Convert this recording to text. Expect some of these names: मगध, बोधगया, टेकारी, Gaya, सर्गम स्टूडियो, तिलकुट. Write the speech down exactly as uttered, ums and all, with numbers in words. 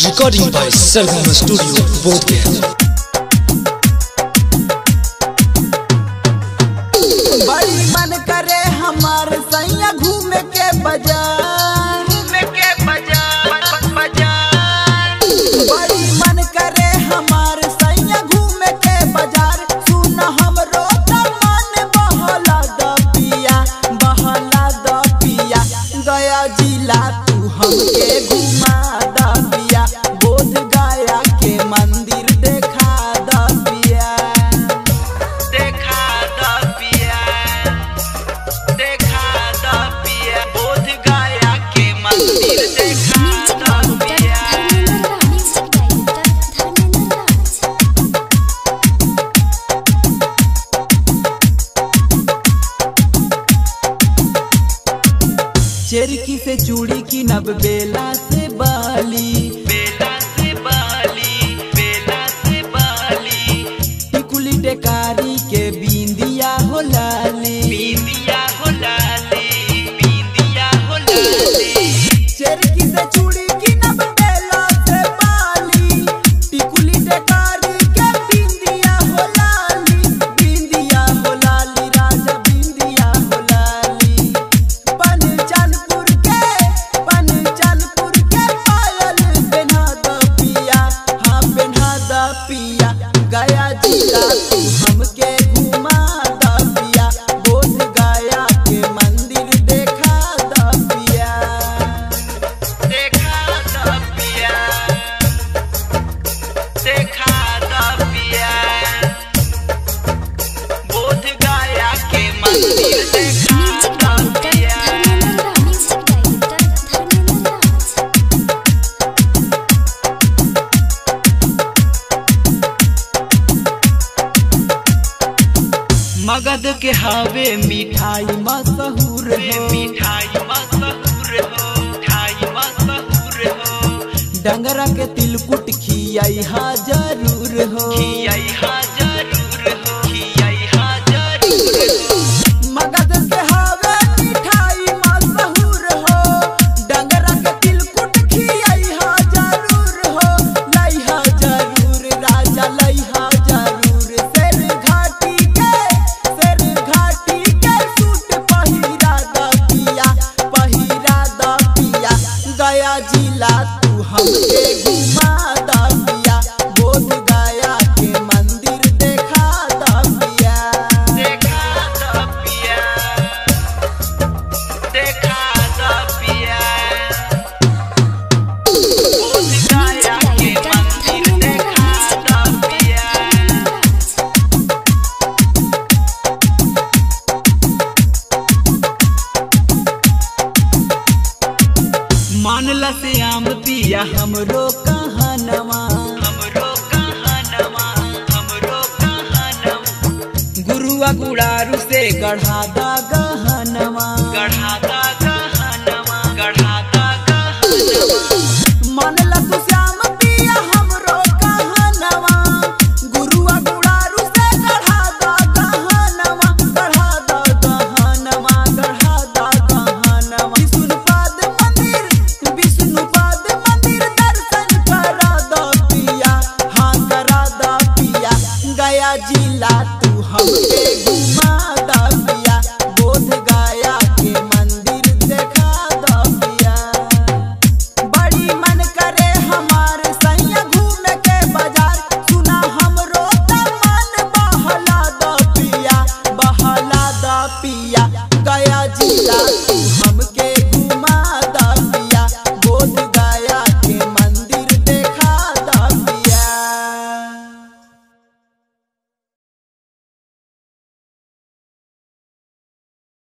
Recording by सर्गम स्टूडियो बोधगया। बड़ी मन करे हमार सैया घूमे के बाजार, घूमे के बाजार, बाजार। बड़ी मन करे हमार सैया घूमे के बाजार। सुन हमरो त मन बहला द पिया, बहला द पिया। गया जिला तू हमके घुमा द पिया, बोधगया के मंदिर देखा द पिया, देखा द पिया, देखा द पिया। बोधगया के मंदिर देखा द पिया। चेरकी से चूड़ी की नब बेला से बाली, बेला से बाली, बेला से बाली। टिकुली टेकारी के बिंदिया हो लाली, बिंदिया हो लाली, बिंदिया हो लाली। चेरकी से चूड़ी की नब बेला से बाली, टिकुली टेकारी के बिंदिया हो लाली, बिंदिया हो लाली। राजा बिंदिया हो लाली। पनचन पिया गया जिला तू हमके घुमा द पिया, बोधगया के मंदिर देखा द पिया, देखा द पिया, देखा द पिया। बोधगया के मंदिर देखा द पिया। मगध के हावे मिठाई मशहूर हो, मिठाई मशहूर हो, मिठाई मशहूर हो। डंगरा के तिलकुट खियाई हा जरूर हो, खियाई हा जरूर हो, खियाई हा जरूर हो। मगध के हावे मिठाई मशहूर हो, डंगरा के तिलकुट खियाई हा जरूर हो, लाई हा जरूर। राजा लाई हा जिला तू हमके घुमा द पिया, बोधगया के मंदिर देखा द पिया, देखा द पिया, देखा द पिया। बोधगया के मंदिर देखा द पिया। मानला से आम पिया हमरो कहनवा, हमरो कहनवा, हमरो कहनवा। गुरुआ गुड़ारू से गढ़ा दा गहनवा, गढ़ा दा।